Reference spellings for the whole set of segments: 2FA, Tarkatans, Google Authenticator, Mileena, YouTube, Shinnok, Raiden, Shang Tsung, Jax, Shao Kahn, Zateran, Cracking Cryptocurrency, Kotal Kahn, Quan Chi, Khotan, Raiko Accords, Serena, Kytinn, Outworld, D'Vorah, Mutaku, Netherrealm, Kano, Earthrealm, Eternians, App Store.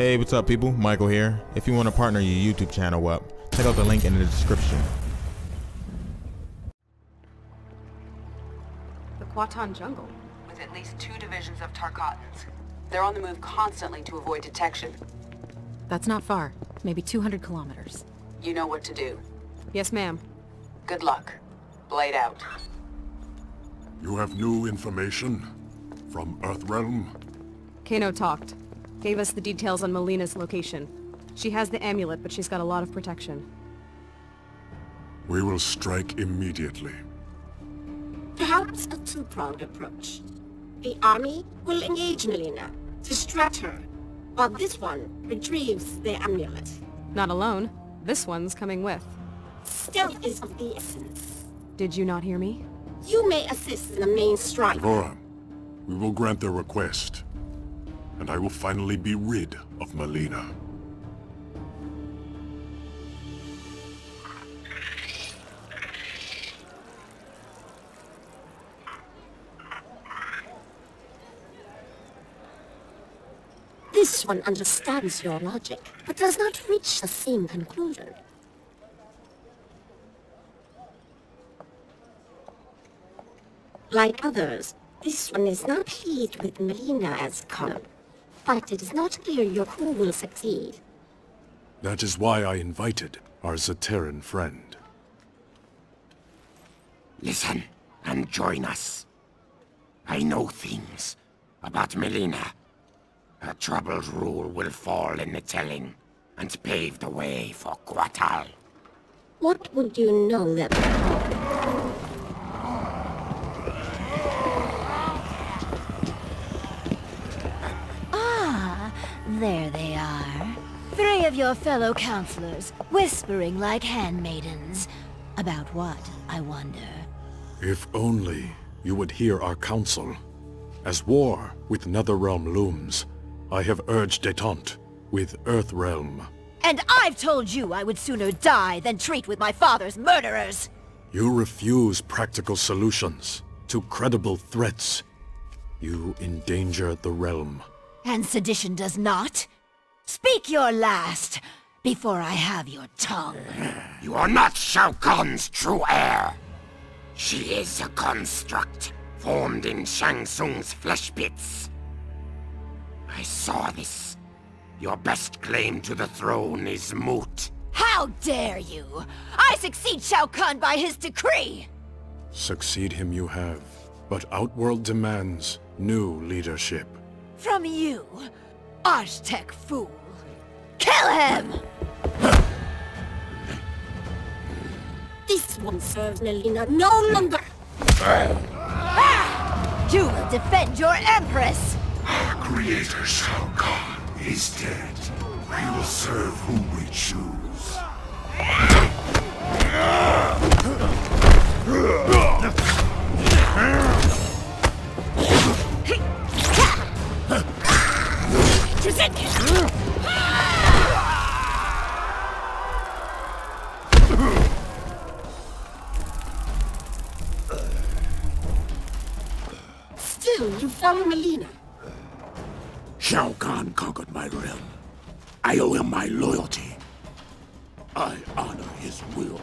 Hey, what's up people? Michael here. If you want to partner your YouTube channel up, check out the link in the description. The Khotan jungle, with at least 2 divisions of Tarkatans. They're on the move constantly to avoid detection. That's not far. Maybe 200 kilometers. You know what to do. Yes, ma'am. Good luck. Blade out. You have new information? From Earthrealm? Kano talked. Gave us the details on Mileena's location. She has the amulet, but she's got a lot of protection. We will strike immediately. Perhaps a too-pronged approach. The army will engage Mileena, distract her, while this one retrieves the amulet. Not alone. This one's coming with. Stealth is of the essence. Did you not hear me? You may assist in the main strike. D'Vorah, we will grant their request. And I will finally be rid of Mileena. This one understands your logic, but does not reach the same conclusion. Like others, this one is not pleased with Mileena as common. But it is not clear your crew will succeed. That is why I invited our Zateran friend. Listen, and join us. I know things about Mileena. Her troubled rule will fall in the telling, and pave the way for Kotal. What would you know that... There they are. 3 of your fellow counselors, whispering like handmaidens. About what, I wonder? If only you would hear our counsel. As war with Netherrealm looms, I have urged détente with Earthrealm. And I've told you I would sooner die than treat with my father's murderers! You refuse practical solutions to credible threats. You endanger the realm. And sedition does not? Speak your last, before I have your tongue. You are not Shao Kahn's true heir. She is a construct, formed in Shang Tsung's flesh pits. I saw this. Your best claim to the throne is moot. How dare you! I succeed Shao Kahn by his decree! Succeed him you have, but Outworld demands new leadership. From you, Aztec fool. Kill him! This one serves Mileena no longer! You will defend your Empress! Our creator Shao Kahn is dead. We will serve whom we choose. Still, you follow Mileena. Shao Kahn conquered my realm. I owe him my loyalty. I honor his will.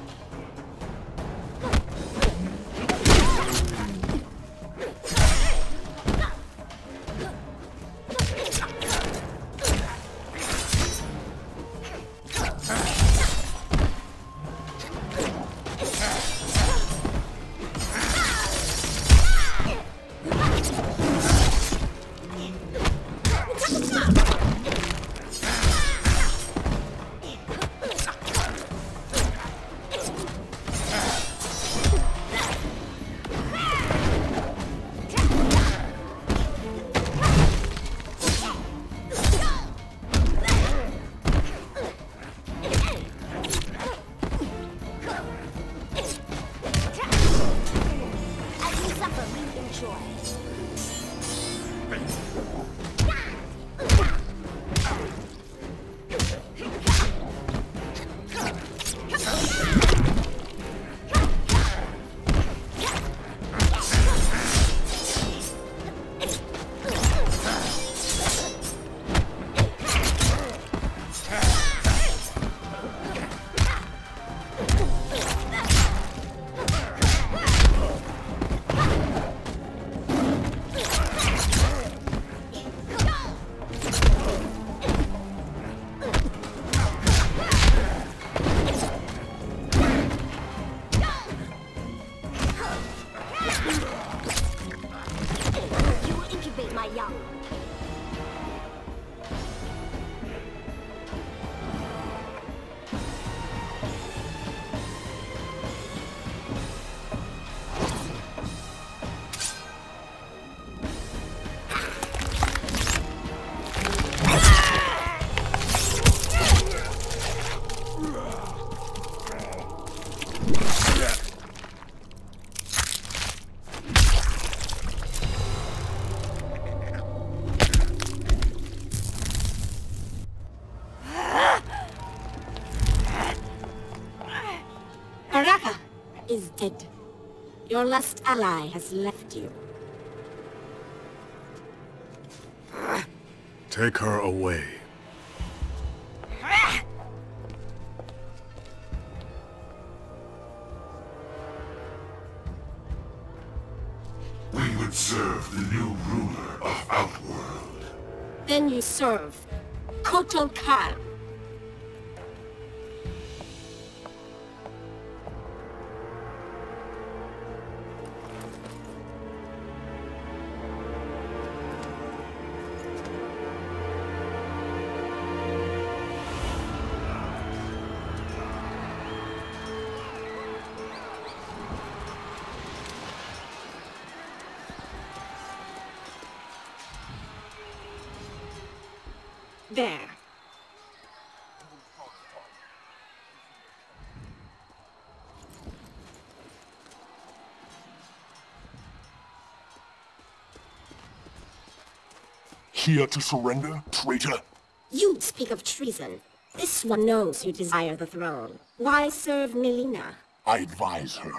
is dead. Your last ally has left you. Take her away. We would serve the new ruler of Outworld. Then you serve Kotal Kahn. There. Here to surrender, traitor? You speak of treason. This one knows you desire the throne. Why serve Mileena? I advise her.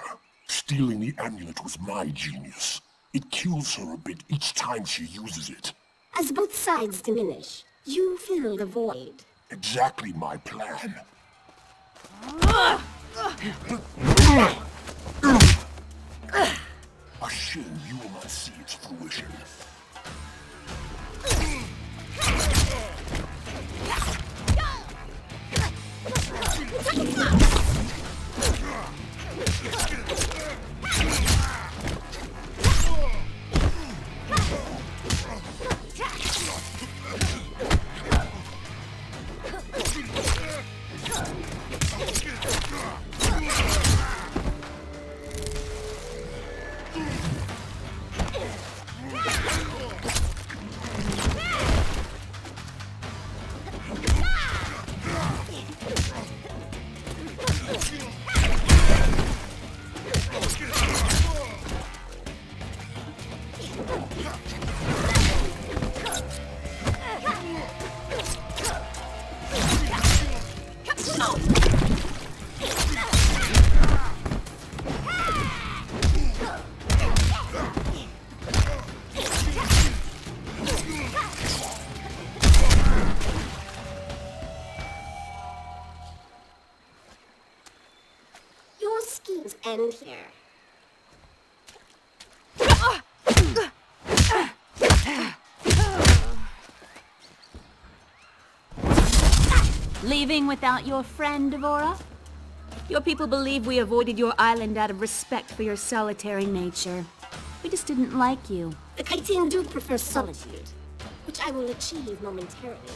Stealing the amulet was my genius. It kills her a bit each time she uses it. As both sides diminish, you fill the void. Exactly my plan. A shame you will not see its fruition. End here. Leaving without your friend, D'Vorah? Your people believe we avoided your island out of respect for your solitary nature. We just didn't like you. The Kytinn do prefer solitude, which I will achieve momentarily.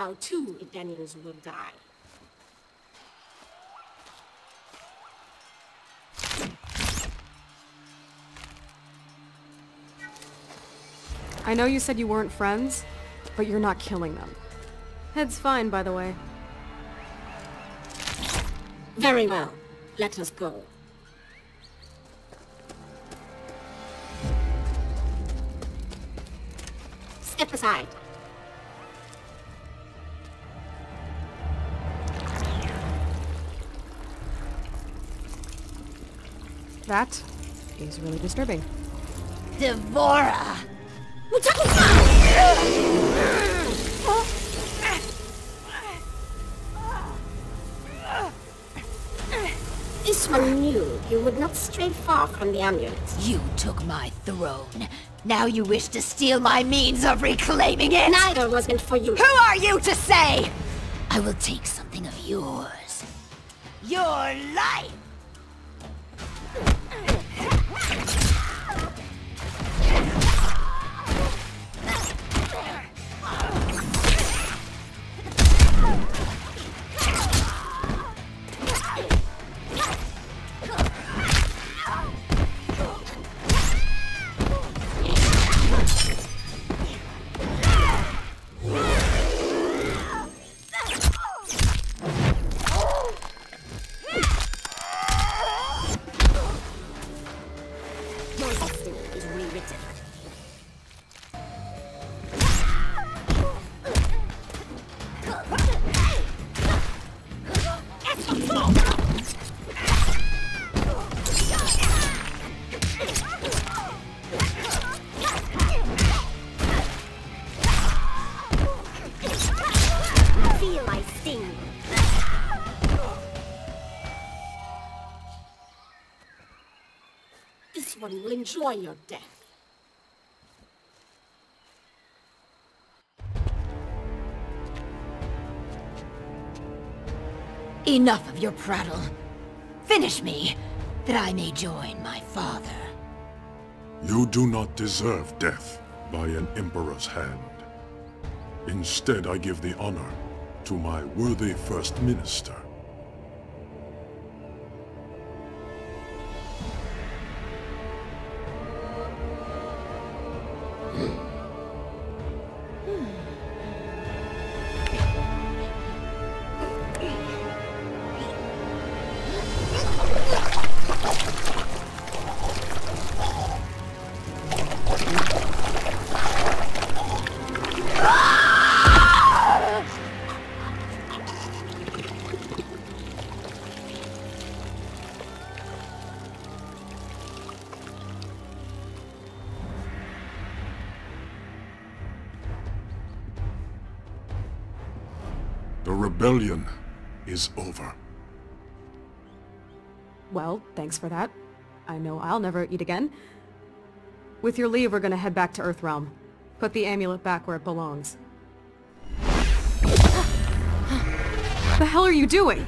Now 2 Eternians will die. I know you said you weren't friends, but you're not killing them. Head's fine, by the way. Very well. Let us go. Step aside. That is really disturbing. D'Vorah! Mutaku! This one knew you would not stray far from the amulet. You took my throne. Now you wish to steal my means of reclaiming it? Neither was meant for you. Who are you to say? I will take something of yours. Your life! Will enjoy your death. Enough of your prattle. Finish me, that I may join my father. You do not deserve death by an emperor's hand. Instead, I give the honor to my worthy first minister. The rebellion is over. Well, thanks for that. I know I'll never eat again. With your leave, we're gonna head back to Earthrealm. Put the amulet back where it belongs. The hell are you doing?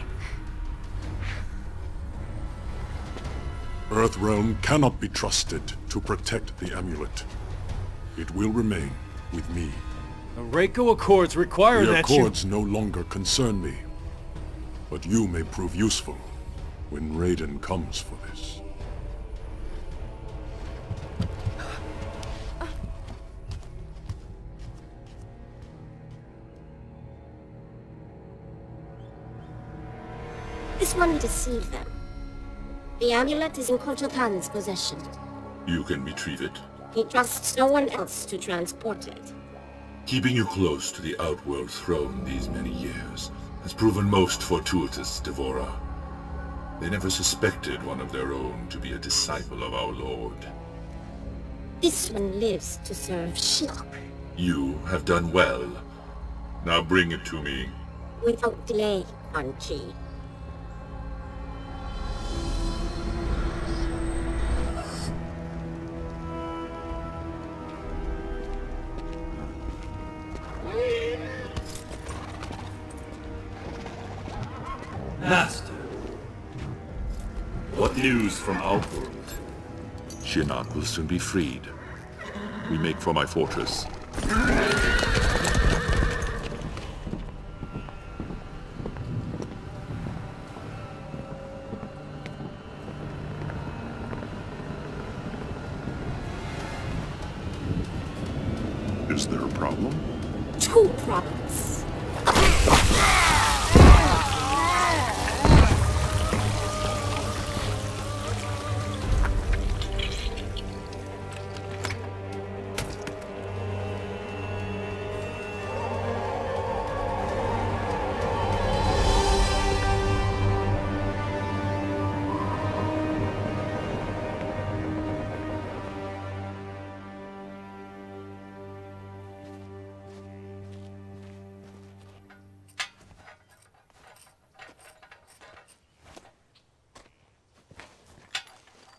Earthrealm cannot be trusted to protect the amulet. It will remain with me. The Raiko Accords require that you— The Accords no longer concern me. But you may prove useful when Raiden comes for this. This one deceived them. The amulet is in Kotal Kahn's possession. You can retrieve it. He trusts no one else to transport it. Keeping you close to the Outworld throne these many years has proven most fortuitous, D'Vorah. They never suspected one of their own to be a disciple of our Lord. This one lives to serve Shinnok. You have done well. Now bring it to me. Without delay, Quan Chi. News from Outworld. Shinnok will soon be freed. We make for my fortress. province.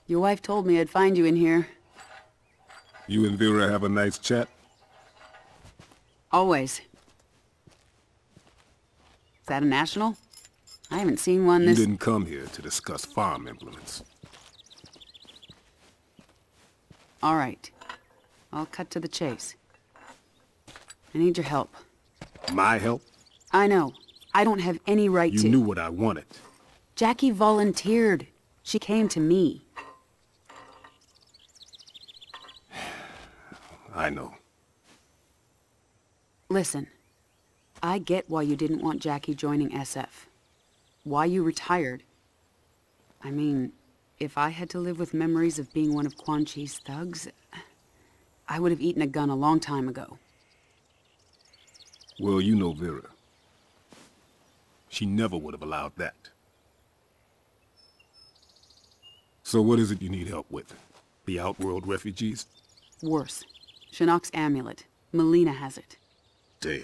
Your wife told me I'd find you in here. You and D'Vorah have a nice chat? Always. Is that a national? I haven't seen one this... You didn't come here to discuss farm implements. All right. I'll cut to the chase. I need your help. My help? I know. I don't have any right to... You knew what I wanted. Jackie volunteered. She came to me. I know. Listen, I get why you didn't want Jackie joining SF. Why you retired. I mean, if I had to live with memories of being one of Quan Chi's thugs, I would have eaten a gun a long time ago. Well, you know D'Vorah. She never would have allowed that. So what is it you need help with? The Outworld refugees? Worse. Shinnok's amulet. Mileena has it. Damn.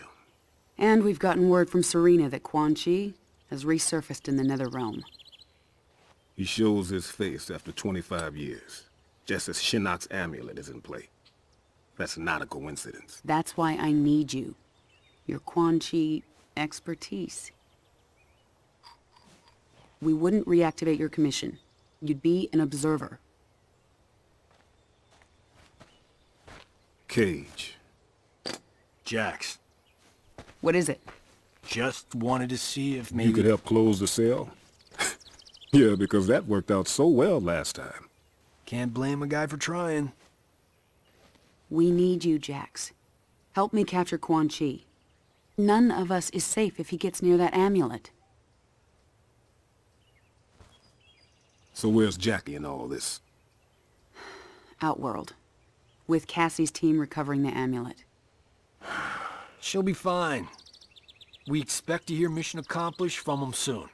And we've gotten word from Serena that Quan Chi has resurfaced in the Netherrealm. He shows his face after 25 years, just as Shinnok's amulet is in play. That's not a coincidence. That's why I need you. Your Quan Chi expertise. We wouldn't reactivate your commission. You'd be an observer. Cage. Jax. What is it? Just wanted to see if maybe... You could help close the sale? Yeah, because that worked out so well last time. Can't blame a guy for trying. We need you, Jax. Help me capture Quan Chi. None of us is safe if he gets near that amulet. So where's Jackie in all this? Outworld. With Cassie's team recovering the amulet. She'll be fine. We expect to hear mission accomplished from them soon.